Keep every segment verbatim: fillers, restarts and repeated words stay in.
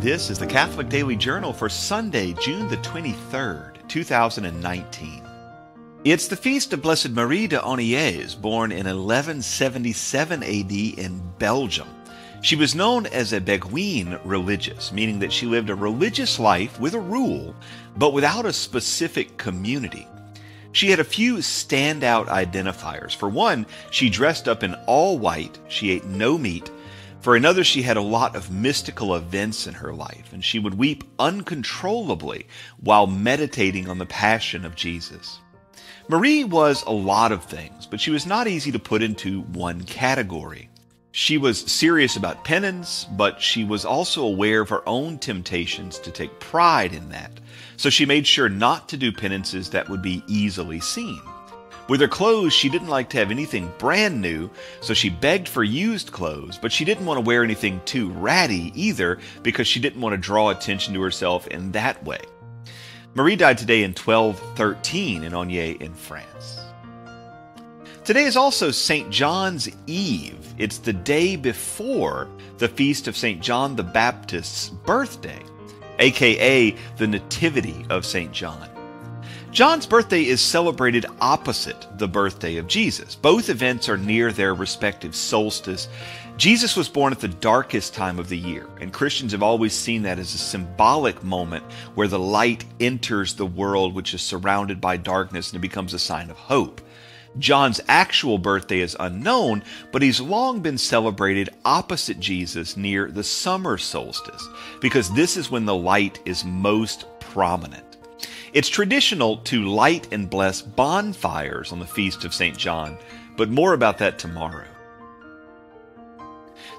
This is the Catholic Daily Journal for Sunday, June the twenty-third, two thousand nineteen. It's the feast of Blessed Marie de Oniès, born in eleven seventy-seven A D in Belgium. She was known as a Beguine religious, meaning that she lived a religious life with a rule, but without a specific community. She had a few standout identifiers. For one, she dressed up in all white. She ate no meat. For another, she had a lot of mystical events in her life, and she would weep uncontrollably while meditating on the passion of Jesus. Marie was a lot of things, but she was not easy to put into one category. She was serious about penance, but she was also aware of her own temptations to take pride in that, so she made sure not to do penances that would be easily seen. With her clothes, she didn't like to have anything brand new, so she begged for used clothes, but she didn't want to wear anything too ratty either, because she didn't want to draw attention to herself in that way. Marie died today in twelve thirteen in Oignies in France. Today is also Saint John's Eve. It's the day before the feast of Saint John the Baptist's birthday, aka the Nativity of Saint John. John's birthday is celebrated opposite the birthday of Jesus. Both events are near their respective solstice. Jesus was born at the darkest time of the year, and Christians have always seen that as a symbolic moment where the light enters the world, which is surrounded by darkness, and it becomes a sign of hope. John's actual birthday is unknown, but he's long been celebrated opposite Jesus near the summer solstice, because this is when the light is most prominent. It's traditional to light and bless bonfires on the Feast of Saint John, but more about that tomorrow.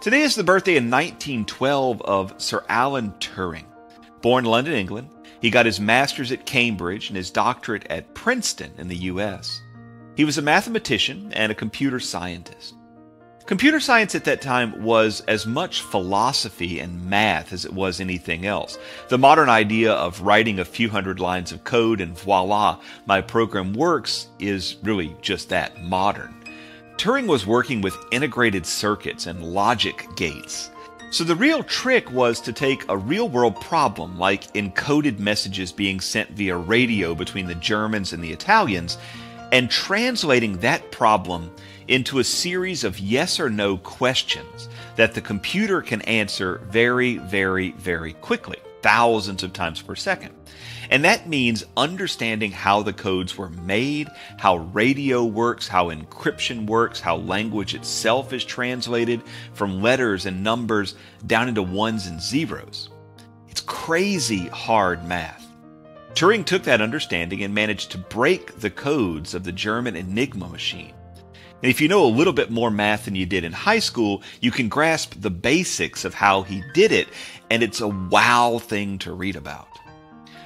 Today is the birthday in nineteen twelve of Sir Alan Turing. Born in London, England, he got his master's at Cambridge and his doctorate at Princeton in the U S He was a mathematician and a computer scientist. Computer science at that time was as much philosophy and math as it was anything else. The modern idea of writing a few hundred lines of code and voila, my program works, is really just that, modern. Turing was working with integrated circuits and logic gates. So the real trick was to take a real-world problem, like encoded messages being sent via radio between the Germans and the Italians, and translating that problem into a series of yes or no questions that the computer can answer very, very, very quickly, thousands of times per second. And that means understanding how the codes were made, how radio works, how encryption works, how language itself is translated from letters and numbers down into ones and zeros. It's crazy hard math. Turing took that understanding and managed to break the codes of the German Enigma machine. And if you know a little bit more math than you did in high school, you can grasp the basics of how he did it, and it's a wow thing to read about.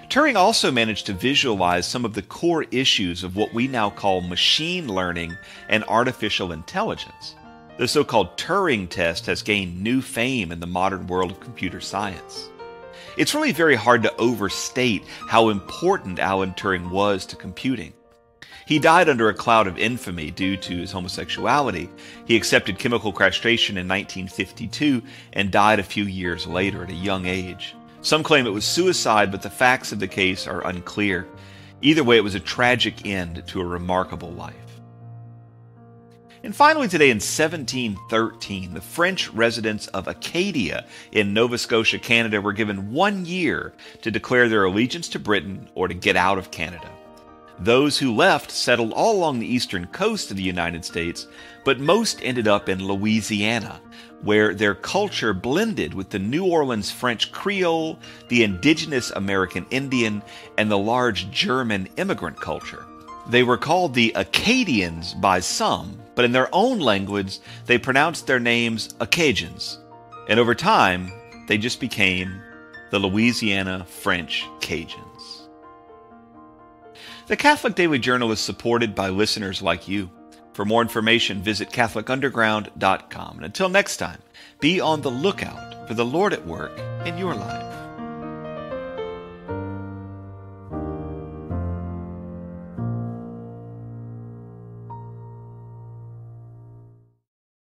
Turing also managed to visualize some of the core issues of what we now call machine learning and artificial intelligence. The so-called Turing test has gained new fame in the modern world of computer science. It's really very hard to overstate how important Alan Turing was to computing. He died under a cloud of infamy due to his homosexuality. He accepted chemical castration in nineteen fifty-two and died a few years later at a young age. Some claim it was suicide, but the facts of the case are unclear. Either way, it was a tragic end to a remarkable life. And finally, today in seventeen thirteen, the French residents of Acadia in Nova Scotia, Canada, were given one year to declare their allegiance to Britain or to get out of Canada. Those who left settled all along the eastern coast of the United States, but most ended up in Louisiana, where their culture blended with the New Orleans French Creole, the indigenous American Indian, and the large German immigrant culture. They were called the Acadians by some, but in their own language, they pronounced their names Acajuns. And over time, they just became the Louisiana French Cajuns. The Catholic Daily Journal is supported by listeners like you. For more information, visit Catholic Underground dot com. And until next time, be on the lookout for the Lord at work in your life.